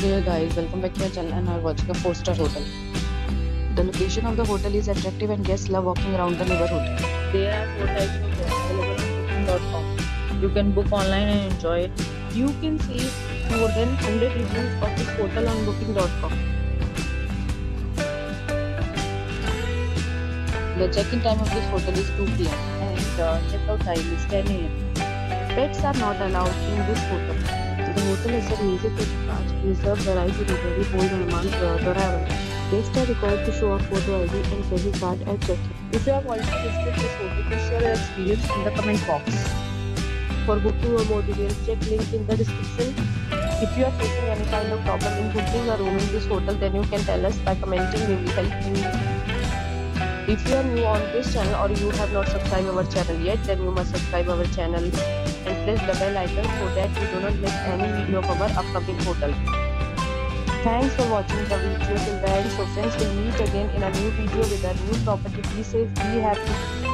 Hey guys, welcome back to my channel and are watching a 4-star hotel. The location of the hotel is attractive and guests love walking around the neighborhood. There are 4 types of hotels available on booking.com. You can book online and enjoy it. You can see more than 100 reviews of this hotel on booking.com. The check-in time of this hotel is 2 p.m. and the check-out time is 10 a.m. Pets are not allowed in this hotel. The hotel is a music dispatch, reserve the right to temporarily hold an amount for the arrival. Guests are required to show a photo ID and credit card at check-in. If you have already visited this hotel, please share your experience in the comment box. For booking or more details, check link in the description. If you are facing any kind of problem in booking a room in this hotel, then you can tell us by commenting, we will help you. If you are new on this channel or you have not subscribed our channel yet, then you must subscribe our channel. Press the bell icon so that you do not miss any video of our upcoming hotel. Thanks for watching the video till the end. So friends, we'll meet again in a new video with a new property. Be safe, be happy.